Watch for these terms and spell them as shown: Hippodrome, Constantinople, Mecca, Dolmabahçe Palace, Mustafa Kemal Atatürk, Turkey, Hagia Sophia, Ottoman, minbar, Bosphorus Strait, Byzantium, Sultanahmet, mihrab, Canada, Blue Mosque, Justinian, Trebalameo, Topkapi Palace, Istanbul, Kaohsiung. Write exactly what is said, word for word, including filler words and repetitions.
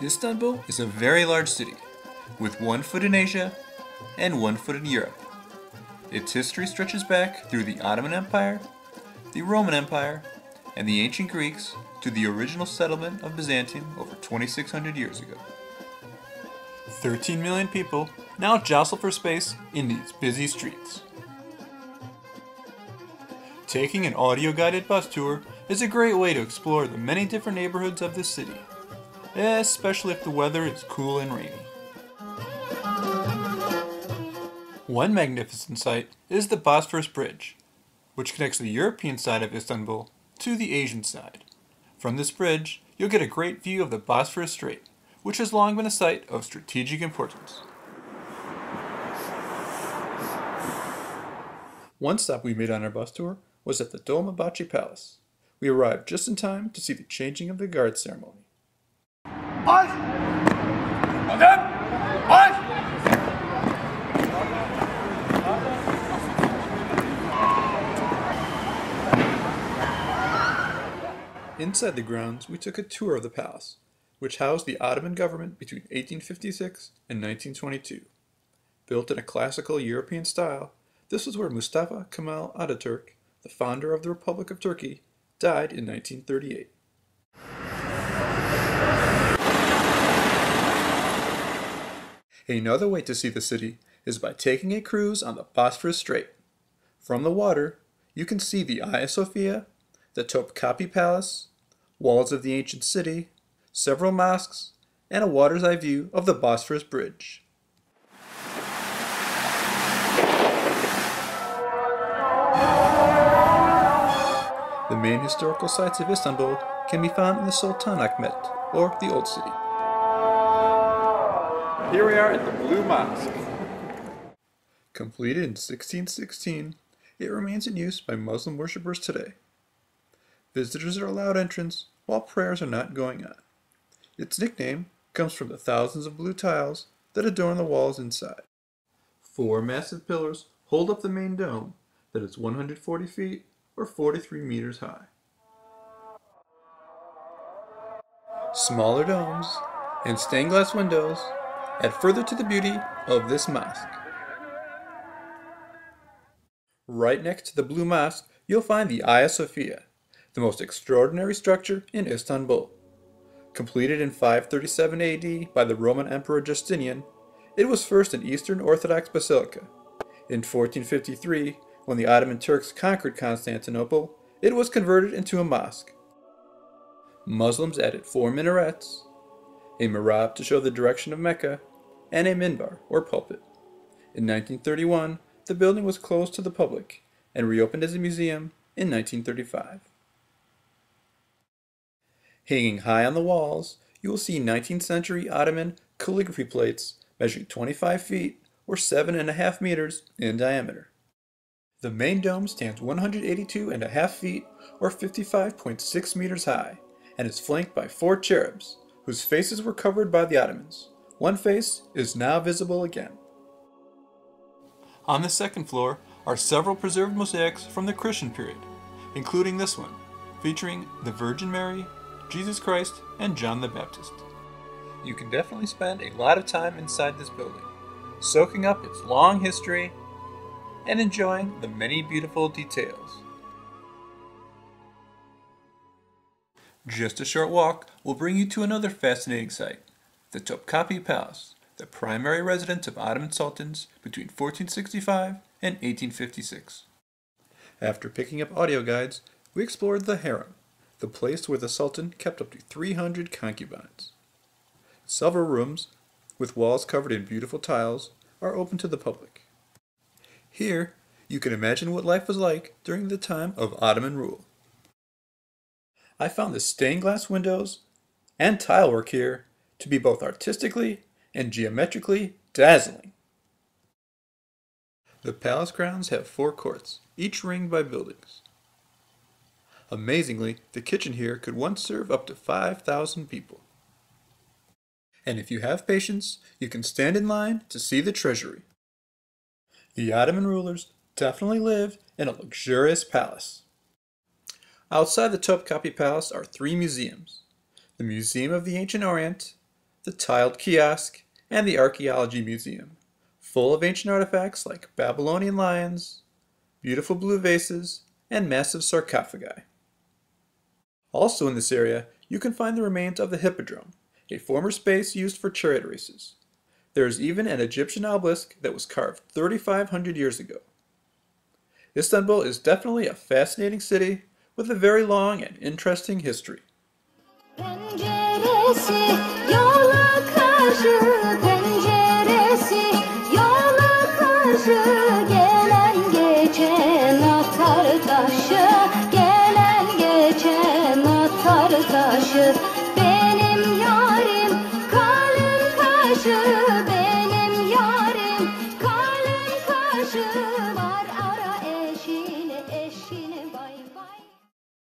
Istanbul is a very large city, with one foot in Asia and one foot in Europe. Its history stretches back through the Ottoman Empire, the Roman Empire, and the ancient Greeks to the original settlement of Byzantium over twenty-six hundred years ago. thirteen million people now jostle for space in these busy streets. Taking an audio-guided bus tour is a great way to explore the many different neighborhoods of this city, especially if the weather is cool and rainy. One magnificent sight is the Bosphorus Bridge, which connects the European side of Istanbul to the Asian side. From this bridge, you'll get a great view of the Bosphorus Strait, which has long been a site of strategic importance. One stop we made on our bus tour was at the Dolmabahçe Palace. We arrived just in time to see the changing of the guard ceremony. Pause. Pause. Inside the grounds, we took a tour of the palace, which housed the Ottoman government between eighteen fifty-six and nineteen twenty-two. Built in a classical European style, this was where Mustafa Kemal Atatürk, the founder of the Republic of Turkey, died in nineteen thirty-eight. Another way to see the city is by taking a cruise on the Bosphorus Strait. From the water, you can see the Hagia Sophia, the Topkapi Palace, walls of the ancient city, several mosques, and a water's eye view of the Bosphorus Bridge. The main historical sites of Istanbul can be found in the Sultanahmet, or the Old City. Here we are at the Blue Mosque. Completed in sixteen sixteen, it remains in use by Muslim worshippers today. Visitors are allowed entrance while prayers are not going on. Its nickname comes from the thousands of blue tiles that adorn the walls inside. Four massive pillars hold up the main dome that is one hundred forty feet or forty-three meters high. Smaller domes and stained glass windows add further to the beauty of this mosque. Right next to the Blue Mosque, you'll find the Hagia Sophia, the most extraordinary structure in Istanbul. Completed in five thirty-seven A D by the Roman Emperor Justinian, it was first an Eastern Orthodox basilica. In fourteen fifty-three, when the Ottoman Turks conquered Constantinople, it was converted into a mosque. Muslims added four minarets, a mihrab to show the direction of Mecca, and a minbar, or pulpit. In nineteen thirty-one, the building was closed to the public and reopened as a museum in nineteen thirty-five. Hanging high on the walls, you will see nineteenth century Ottoman calligraphy plates measuring twenty-five feet or seven and a half meters in diameter. The main dome stands one hundred eighty-two and a half feet or fifty-five point six meters high and is flanked by four cherubs, whose faces were covered by the Ottomans. One face is now visible again. On the second floor are several preserved mosaics from the Christian period, including this one, featuring the Virgin Mary, Jesus Christ, and John the Baptist. You can definitely spend a lot of time inside this building, soaking up its long history and enjoying the many beautiful details. Just a short walk will bring you to another fascinating site, the Topkapi Palace, the primary residence of Ottoman sultans between fourteen sixty-five and eighteen fifty-six. After picking up audio guides, we explored the harem, the place where the sultan kept up to three hundred concubines. Several rooms, with walls covered in beautiful tiles, are open to the public. Here, you can imagine what life was like during the time of Ottoman rule. I found the stained glass windows and tile work here to be both artistically and geometrically dazzling. The palace grounds have four courts, each ringed by buildings. Amazingly, the kitchen here could once serve up to five thousand people. And if you have patience, you can stand in line to see the treasury. The Ottoman rulers definitely lived in a luxurious palace. Outside the Topkapi Palace are three museums: the Museum of the Ancient Orient, the tiled kiosk, and the archaeology museum, full of ancient artifacts like Babylonian lions, beautiful blue vases, and massive sarcophagi. Also in this area, you can find the remains of the Hippodrome, a former space used for chariot races. There is even an Egyptian obelisk that was carved thirty-five hundred years ago. Istanbul is definitely a fascinating city with a very long and interesting history.